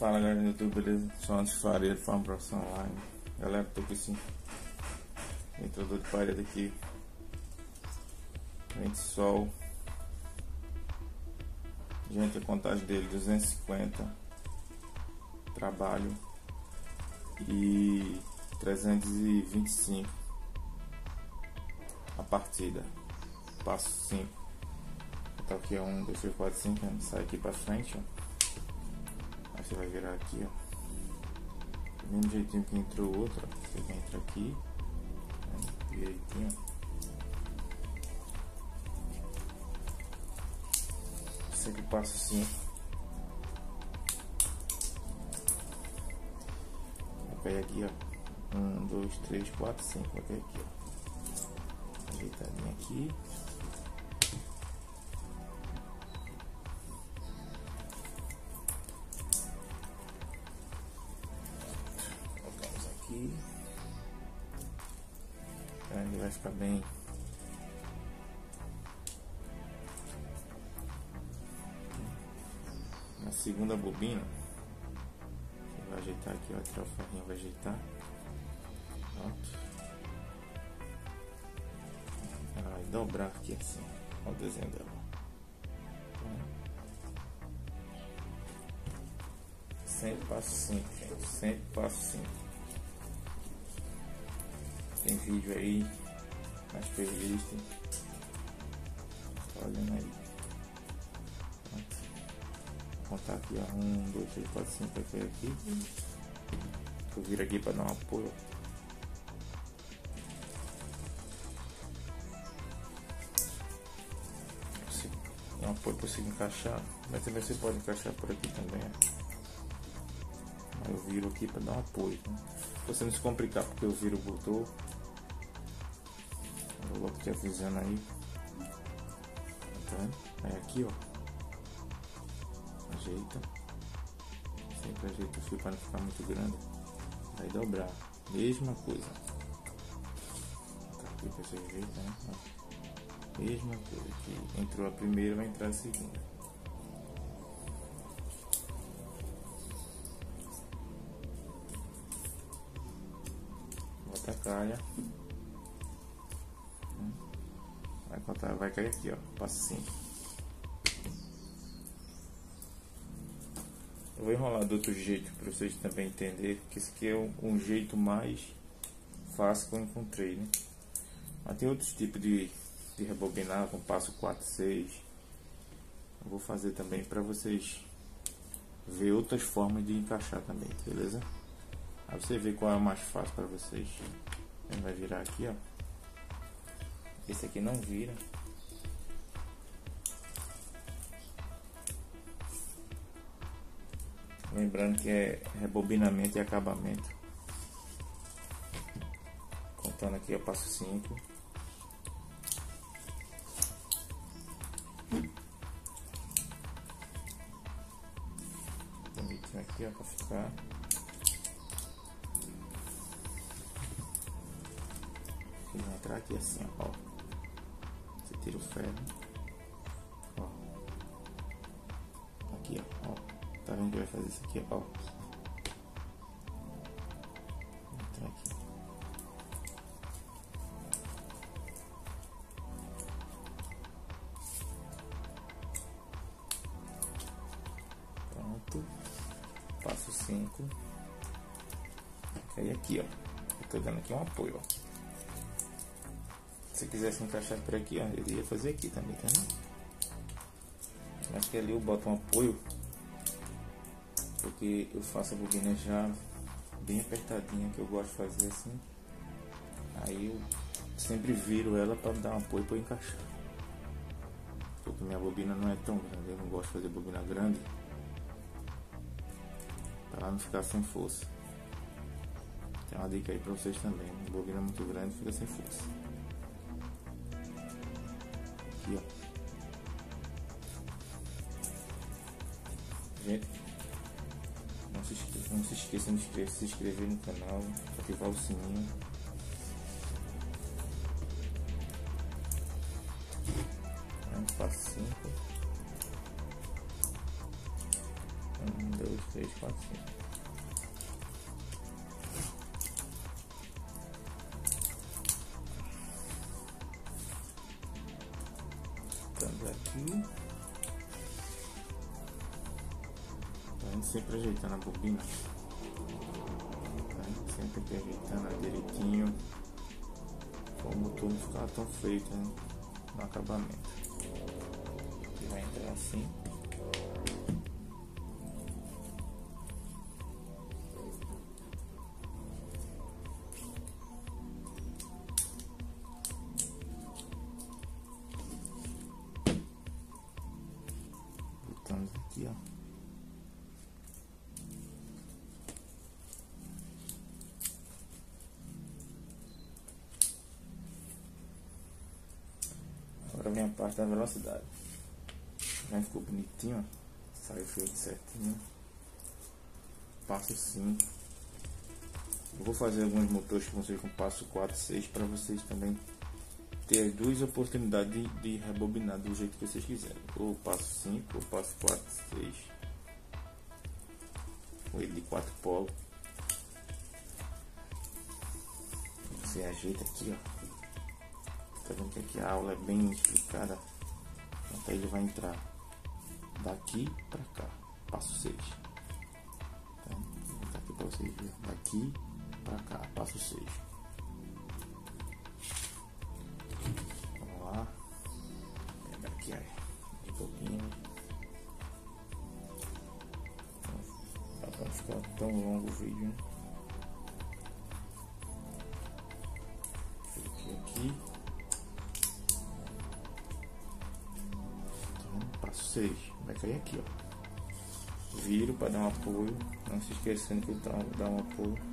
Fala galera do YouTube, beleza? Sou Anderson Soares, de Fórmula Profissão Online. Galera, tô aqui sim. Ventilador de parede aqui. Ventisol. Gente, a contagem dele 250. Trabalho. E 325. A partida. Passo 5. Então aqui é 1, 2, 3, 4, 5. Sai aqui pra frente, ó. Você vai virar aqui, ó, do mesmo jeitinho que entrou o outro, ó. Você vai entrar aqui, né? Direitinho, ó. Isso aqui passa assim, ó. Vai pegar aqui, ó, 1, 2, 3, 4, 5, vai pegar aqui, ó, ajeitadinho aqui. Ele vai ficar bem na segunda bobina. Vai ajeitar aqui, vai tirar o ferrinho, vai ajeitar. Pronto. Ela vai dobrar aqui assim. Olha o desenho dela. Sempre passo 5, gente. Sempre passo 5. Tem vídeo aí nas playlists. Olhando aí. Vou contar aqui, ó. 1, 2, 3, 4, 5 aqui. Eu viro aqui para dar um apoio. Dá um apoio para você encaixar. Mas também você pode encaixar por aqui também. Eu viro aqui para dar um apoio. Né? Pra você não se complicar, porque eu viro o botão. Eu logo te avisando aí. Tá vendo? Aí aqui, ó. Ajeita. Sempre ajeita o fio para não ficar muito grande. Vai dobrar. Mesma coisa. Tá aqui pra você ajeitar, né? Ó. Mesma coisa. Aqui entrou a primeira, vai entrar a segunda. Bota a calha. Vai contar, vai cair aqui, ó. Passa 5. Eu vou enrolar do outro jeito para vocês também entenderem, porque esse aqui é um jeito mais fácil que eu encontrei, né? Mas tem outros tipos de rebobinar com passo 4, 6. Eu vou fazer também para vocês ver outras formas de encaixar também, beleza? Aí você vê qual é o mais fácil para vocês. Ele vai virar aqui, ó. Esse aqui não vira. Lembrando que é rebobinamento e acabamento. Contando aqui, eu passo 5. Bonitinho aqui, ó, para ficar. Ele vai entrar aqui assim, ó. Você tira o ferro, ó. Aqui, ó. Tá vendo que vai fazer isso aqui, ó. Entra aqui. Pronto. Passo 5. Aí aqui, ó. Eu tô dando aqui um apoio, ó. Se quisesse encaixar por aqui, ó, ele ia fazer aqui também, tá vendo? Mas que ali eu boto um apoio, porque eu faço a bobina já bem apertadinha, que eu gosto de fazer assim. Aí eu sempre viro ela para dar um apoio para encaixar, porque minha bobina não é tão grande. Eu não gosto de fazer bobina grande para ela não ficar sem força. Tem uma dica aí para vocês também, né? Bobina muito grande fica sem força. Gente, não se esqueçam de se inscrever no canal, ativar o sininho. Passo 5. 1, 2, 2, 3, 4, 5. Estamos aqui. A gente sempre ajeitando a bobina. A gente sempre aqui ajeitando direitinho. Para o motor não ficar tão feito, né, no acabamento. Aqui vai entrar assim. Aqui, ó. Agora vem a parte da velocidade. Já ficou bonitinho, ó. Saiu feito certinho. Passo 5. Eu vou fazer alguns motores com vocês com passo 4, 6 para vocês também ter as duas oportunidades de rebobinar do jeito que vocês quiserem, ou passo 5 ou passo 4, 6, ou ele de 4 polos. Você ajeita aqui, ó. Tá vendo que aqui a aula é bem explicada, então ele vai entrar daqui pra cá, passo 6, tá? Vou botar aqui pra vocês verem, daqui pra cá, passo 6. Tão longo o vídeo, né? Coloquei aqui. Então, passo 6. Vai cair aqui, ó. Viro para dar um apoio. Não se esquecendo que dá um apoio.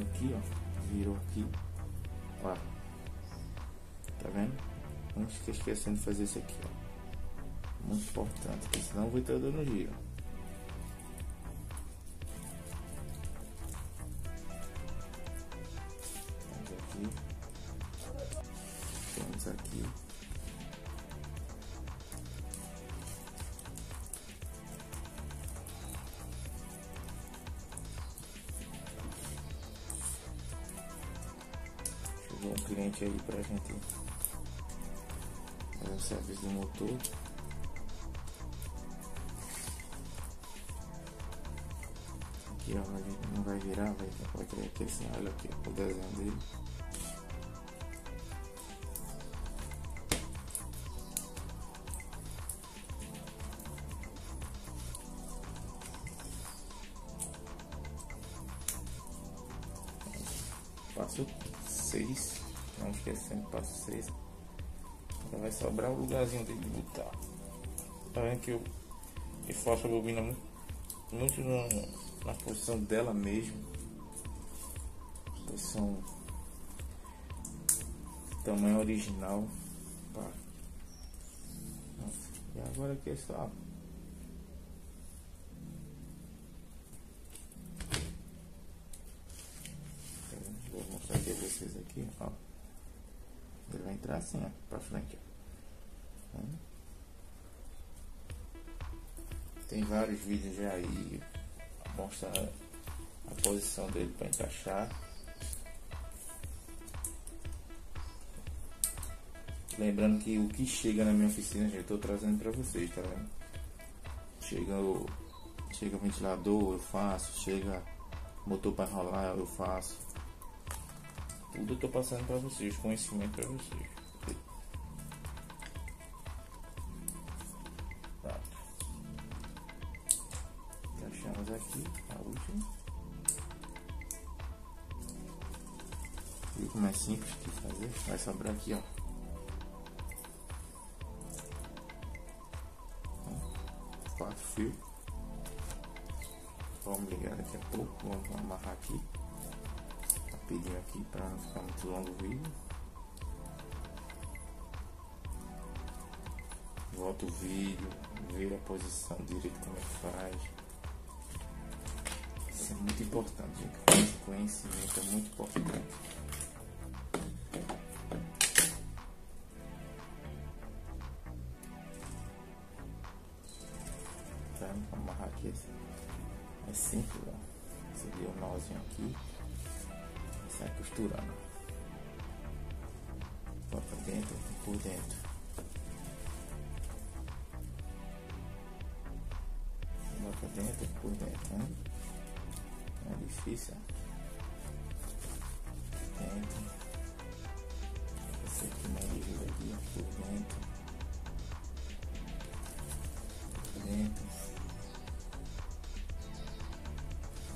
Aqui, ó, virou aqui, ó, tá vendo? Não fica esquecendo de fazer isso aqui, ó, muito importante, porque senão eu vou estar dando giro. Estamos aqui, um cliente aí pra gente fazer um serviço do motor. Aqui, ó, não vai virar, vai criar aquele sinal aqui, o desenho dele. Passo 6, não esquecendo, passo 6. Agora vai sobrar o lugarzinho dele de botar. Tá vendo que eu faço a bobina muito na posição dela mesmo. Posição tamanho original. Pá. Nossa, e agora aqui é só. Aqui, ó, ele vai entrar assim, ó, pra frente, ó. Tem vários vídeos já aí mostrando a posição dele para encaixar. Lembrando que o que chega na minha oficina, já estou trazendo para vocês, tá vendo? Chega ventilador, eu faço. Chega motor para enrolar, eu faço. Tudo eu estou passando para vocês, conhecimento para vocês. Tá. Encaixamos aqui a última. Viu como é simples de fazer? Vai sobrar aqui, ó. Quatro fios. Vamos ligar daqui a pouco, vamos amarrar aqui. Rapidinho aqui para não ficar muito longo o vídeo. volta o vídeo, ver a posição direito como é que faz. Isso é muito importante, gente. Esse conhecimento é muito importante. Tá, amarrar aqui assim. É simples, ó. Você deu um nozinho aqui e sai costurando. Bota dentro e por dentro. Por dentro, né? É difícil. Dentro. Esse aqui mais livre aqui, por dentro. Por dentro.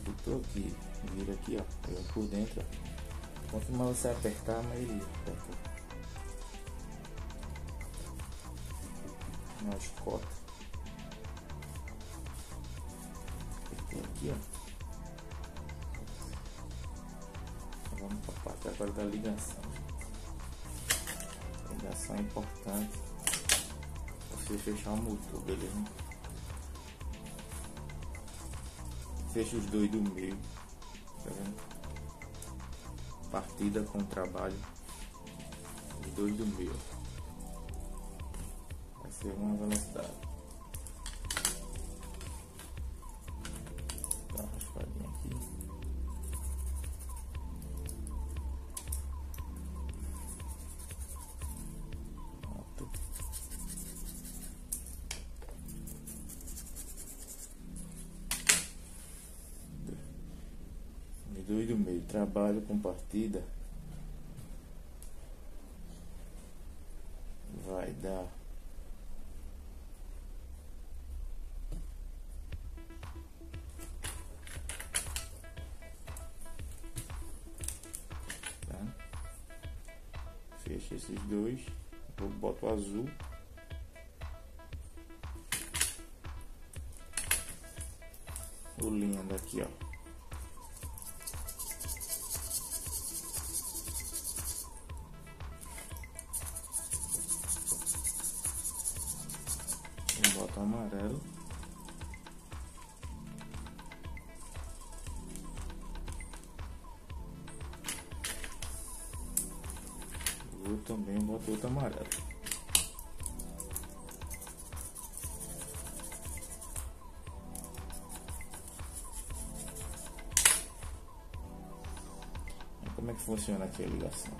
Botou aqui, vira aqui, ó. Por dentro. Quanto mais você apertar, mais ele aperta. Mais corta. Aqui, ó. Vamos para a parte agora da ligação, gente. Ligação é importante para você fechar o motor, beleza? Fecha os dois do meio, tá vendo? Partida com trabalho, os dois do meio. Vai ser uma velocidade. Dois do meio, trabalho com partida vai dar 2, eu boto azul, o linha daqui, ó, eu boto amarelo, também boto outro amarelo. Como é que funciona aqui a ligação?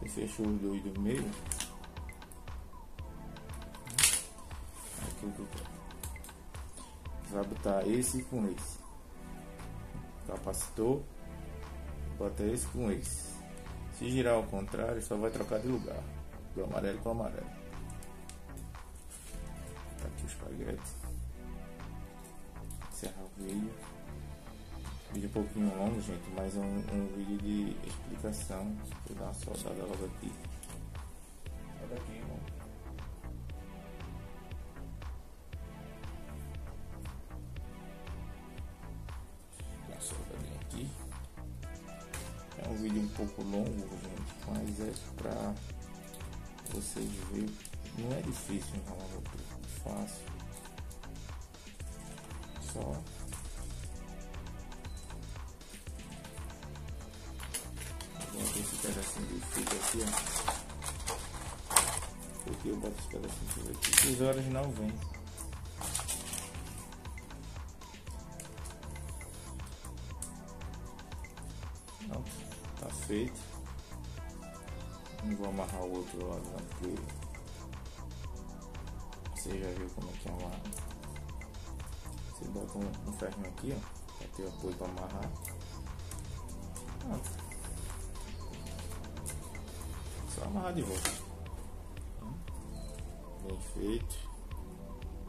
Você fecha o dois do meio. Aqui vai botar esse com esse capacitor. Bota esse com esse. Se girar ao contrário, só vai trocar de lugar. Do amarelo para o amarelo. Tá aqui o espaguete. Encerrar o vídeo. Vídeo um pouquinho longo, gente, mas é um vídeo de explicação. Vou dar uma soldada logo aqui. Olha aqui, irmão. Dá uma soldadinha aqui. É um vídeo um pouco longo, gente, mas é pra vocês verem. Não é difícil enrolar o motor, é fácil. Só esse pedacinho de fita aqui, ó. Porque eu boto esse pedacinho aqui. Os original vem. Tá feito. Não vou amarrar o outro lado, não, porque você já viu como é que amarra. Você bota um ferrinho aqui, ó, pra ter apoio pra amarrar. Pronto. Só amarrar de volta. Bem feito.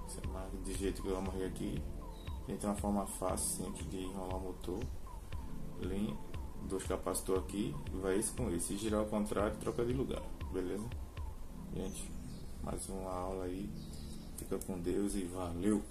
Você amarra do jeito que eu amarrei aqui. Gente, é uma forma fácil, simples de enrolar o motor. Linha. Dois capacitores aqui e vai esse com esse. Se girar ao contrário, troca de lugar, beleza? Gente, mais uma aula aí. Fica com Deus e valeu!